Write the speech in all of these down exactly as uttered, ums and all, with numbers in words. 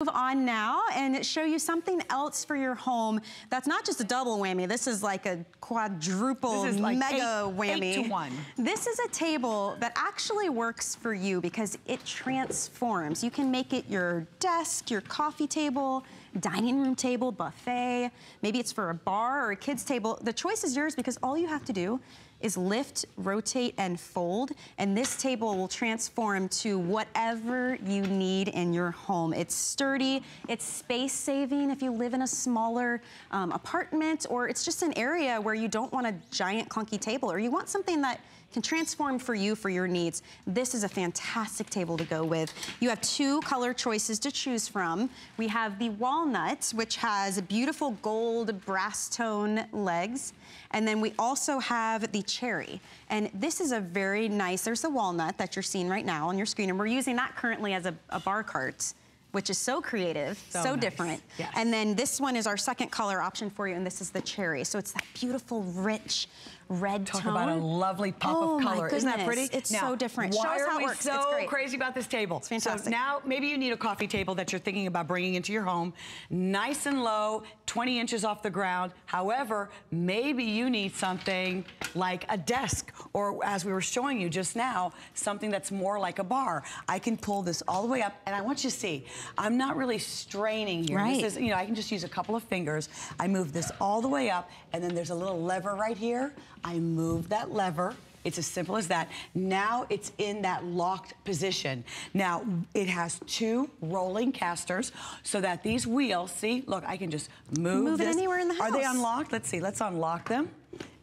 Move on now and show you something else for your home that's not just a double whammy. This is like a quadruple this is like mega eight, whammy. Eight to one. This is a table that actually works for you because it transforms. You can make it your desk, your coffee table, dining room table, buffet. Maybe it's for a bar or a kid's table. The choice is yours because all you have to do is lift, rotate, and fold. And this table will transform to whatever you need in your home. It's sturdy, it's space saving if you live in a smaller um, apartment, or it's just an area where you don't want a giant clunky table, or you want something that can transform for you, for your needs. This is a fantastic table to go with. You have two color choices to choose from. We have the walnut, which has beautiful gold brass tone legs. And then we also have the cherry. And this is a very nice, there's the walnut that you're seeing right now on your screen. And we're using that currently as a, a bar cart, which is so creative, so, so nice. Different. Yes. And then this one is our second color option for you, and this is the cherry. So it's that beautiful, rich red Talk tone. Talk about a lovely pop oh of color. My Isn't that pretty? It's now, so different. Why Show us are how it we works. so crazy about this table? It's fantastic. So now, maybe you need a coffee table that you're thinking about bringing into your home. Nice and low, twenty inches off the ground. However, maybe you need something like a desk, or as we were showing you just now, something that's more like a bar. I can pull this all the way up, and I want you to see, I'm not really straining here. Right. This is, you know, I can just use a couple of fingers. I move this all the way up, and then there's a little lever right here. I move that lever. It's as simple as that. Now it's in that locked position. Now it has two rolling casters so that these wheels, see, look, I can just move, move this. It anywhere in the house. Are they unlocked? Let's see, let's unlock them.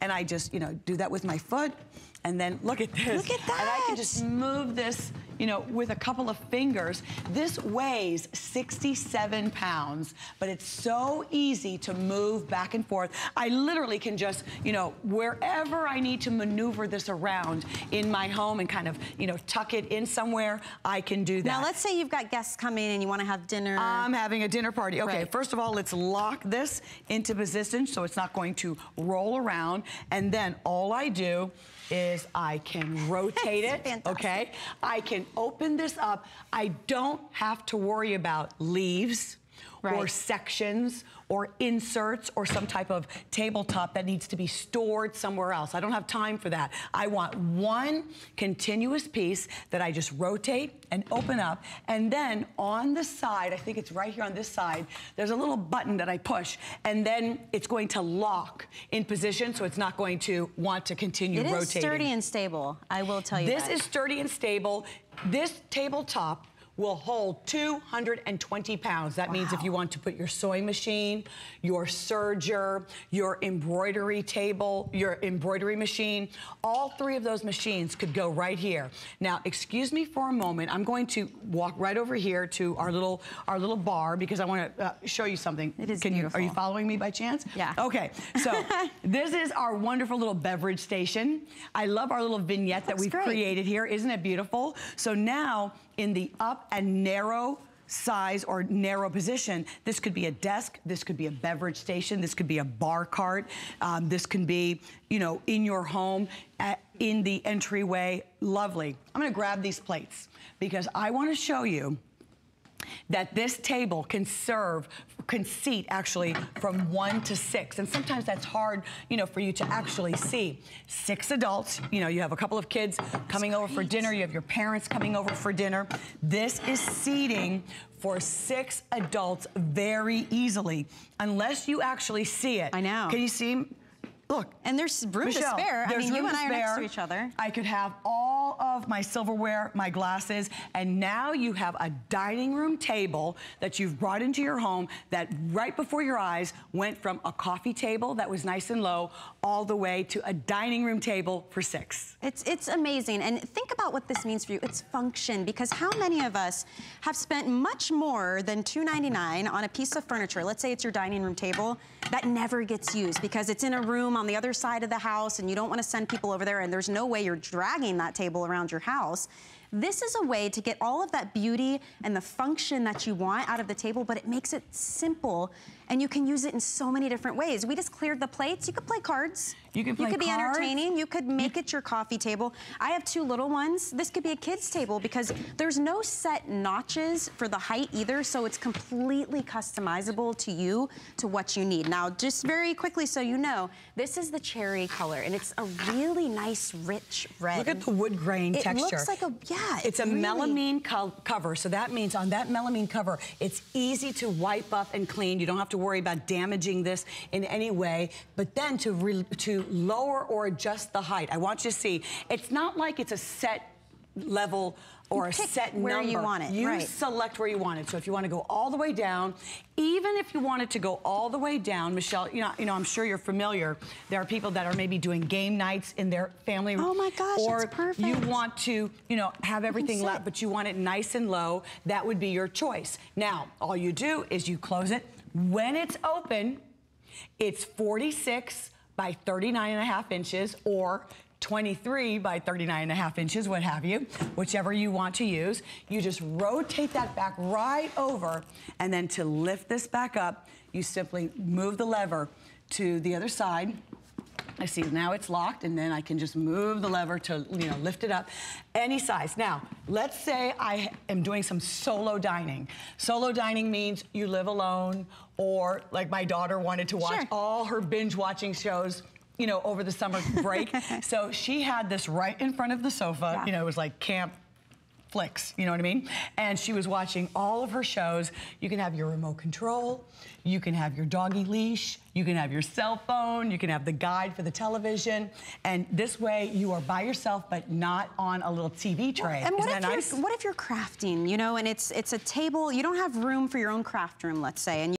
And I just, you know, do that with my foot. And then look at this. Look at that. And I can just move this, you know, with a couple of fingers. This weighs sixty-seven pounds, but it's so easy to move back and forth. I literally can just, you know, wherever I need to maneuver this around in my home and kind of, you know, tuck it in somewhere, I can do that. Now, let's say you've got guests coming and you want to have dinner. I'm having a dinner party. Okay, right. First of all, let's lock this into position so it's not going to roll around. And then all I do is I can rotate it, okay? I can open this up. I don't have to worry about leaves right. or sections or inserts or some type of tabletop that needs to be stored somewhere else. I don't have time for that. I want one continuous piece that I just rotate and open up, and then on the side, I think it's right here on this side, there's a little button that I push, and then it's going to lock in position so it's not going to want to continue rotating. It is sturdy and stable, I will tell you that. This is sturdy and stable. This tabletop will hold two hundred twenty pounds. That wow. means if you want to put your sewing machine, your serger, your embroidery table, your embroidery machine, all three of those machines could go right here. Now, excuse me for a moment. I'm going to walk right over here to our little our little bar because I want to uh, show you something. It is Can beautiful. You, are you following me by chance? Yeah. Okay, so this is our wonderful little beverage station. I love our little vignette that, that we've great. created here. Isn't it beautiful? So now, in the up and narrow size or narrow position, this could be a desk, this could be a beverage station, this could be a bar cart, um, this can be, you know, in your home, at, in the entryway. Lovely. I'm gonna grab these plates because I wanna show you that this table can serve, can seat actually from one to six. And sometimes that's hard, you know, for you to actually see. Six adults, you know, you have a couple of kids coming over for dinner, you have your parents coming over for dinner. This is seating for six adults very easily, unless you actually see it. I know. Can you see? Look. And there's room Michelle, to spare. I mean, you and I are next to each other. I could have all of my silverware, my glasses, and now you have a dining room table that you've brought into your home that right before your eyes went from a coffee table that was nice and low all the way to a dining room table for six. It's, it's amazing. And think about what this means for you. It's function, because how many of us have spent much more than two ninety-nine on a piece of furniture? Let's say it's your dining room table that never gets used because it's in a room on the other side of the house and you don't want to send people over there, and there's no way you're dragging that table around your house. This is a way to get all of that beauty and the function that you want out of the table, but it makes it simple, and you can use it in so many different ways. We just cleared the plates. You could play cards. You could play cards. You could be entertaining. You could make it your coffee table. I have two little ones. This could be a kid's table because there's no set notches for the height either, so it's completely customizable to you, to what you need. Now, just very quickly so you know, this is the cherry color, and it's a really nice, rich red. Look at the wood grain it texture. It looks like a, yeah. It's, it's a really melamine co cover, so that means on that melamine cover, it's easy to wipe up and clean. You don't have to worry about damaging this in any way, but then to re to lower or adjust the height. I want you to see, it's not like it's a set level or a set number. You want it. You select where you want it. So if you want to go all the way down, even if you wanted to go all the way down, Michelle, you know, you know, I'm sure you're familiar. There are people that are maybe doing game nights in their family room. Oh my gosh, it's perfect. Or you want to, you know, have everything left, but you want it nice and low. That would be your choice. Now, all you do is you close it. When it's open, it's forty-six by thirty-nine and a half inches or twenty-three by thirty-nine and a half inches, what have you, whichever you want to use. You just rotate that back right over, and then to lift this back up, you simply move the lever to the other side. I see now it's locked, and then I can just move the lever to, you know, lift it up any size. Now, let's say I am doing some solo dining. Solo dining means you live alone, or like my daughter wanted to watch sure. all her binge watching shows, you know, over the summer break. So she had this right in front of the sofa. Yeah. You know, it was like camp flicks, you know what I mean? And she was watching all of her shows. You can have your remote control. You can have your doggy leash. You can have your cell phone. You can have the guide for the television. And this way, you are by yourself, but not on a little T V tray. Well, and what if, nice? what if you're crafting, you know, and it's, it's a table. You don't have room for your own craft room, let's say. And